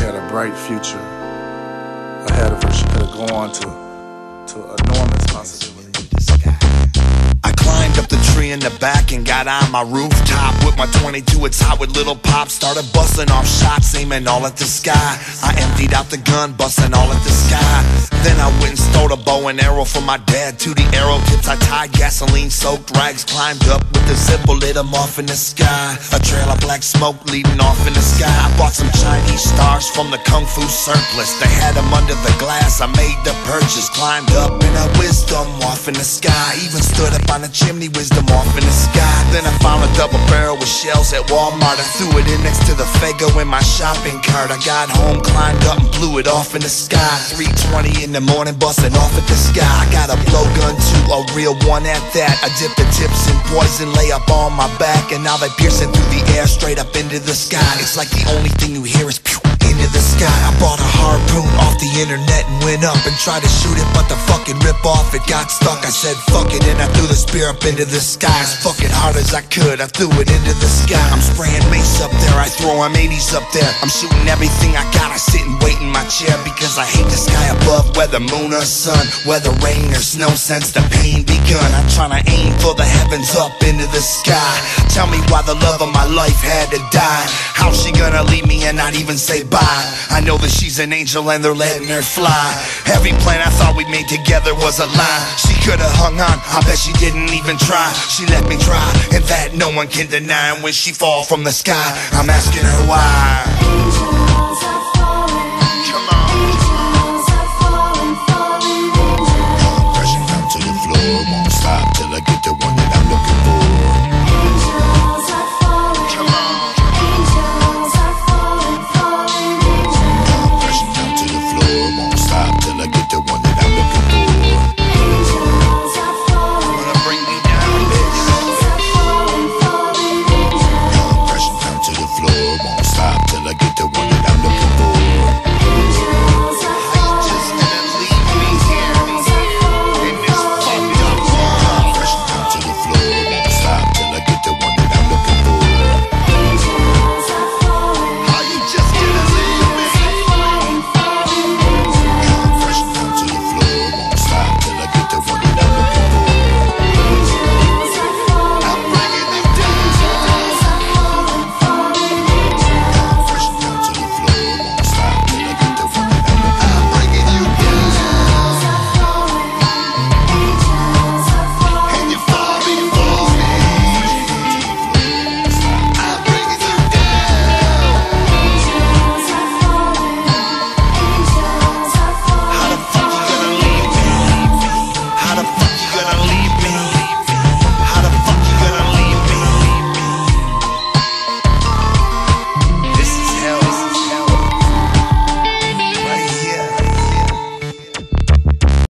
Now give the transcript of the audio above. had a bright future ahead of her. She could have gone on to enormous possibilities. I climbed up the tree in the back and got on my rooftop. With my 22, it's hot with little pop. Started busting off shots, aiming all at the sky. I emptied out the gun, busting all at the sky. Then I went and stole a bow and arrow from my dad. To the arrow tips I tied gasoline-soaked rags. Climbed up with the zipper, lit them off in the sky. A trail of black smoke leading off in the sky. I bought some Chinese stars from the Kung Fu surplus. They had them under the glass, I made the purchase. Climbed up in a wisdom off in the sky. Even stood up on the chimney, wisdom off in the sky. Then I found a double barrel with shells at Walmart. I threw it in next to the Faygo in my shopping cart. I got home, climbed up and blew it off in the sky. 3:20 in the morning, busting off at the sky. I got a blowgun too, a real one at that. I dipped the tips in poison, lay up on my back, and now they piercing through the air, straight up into the sky. It's like the only thing you hear is pew, into the sky. I bought a harpoon off the internet and went up and tried to shoot it, but the fucking rip off, it got stuck. I said fuck it and I threw the spear up into the sky. As fucking hard as I could, I threw it into the sky. I'm spraying mace up there, I throw them 80s up there. I'm shooting everything I got, I sit and wait in my chair, because I hate the sky above, whether moon or sun, whether rain or snow, since the pain begun. I'm trying to aim for the heavens up into the sky. Tell me why the love of my life had to die. How's she gonna leave me and not even say bye? I know that she's an angel and they're letting her fly. Every plan I thought we made together was a lie. She could've hung on, I bet she didn't even try. She let me try, and that no one can deny. And when she fall from the sky, I'm asking her why. Till I get the one that I'm looking for.